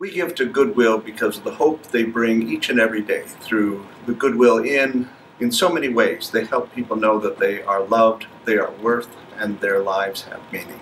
We give to Goodwill because of the hope they bring each and every day through the Goodwill Inn. In so many ways, they help people know that they are loved, they are worth, and their lives have meaning.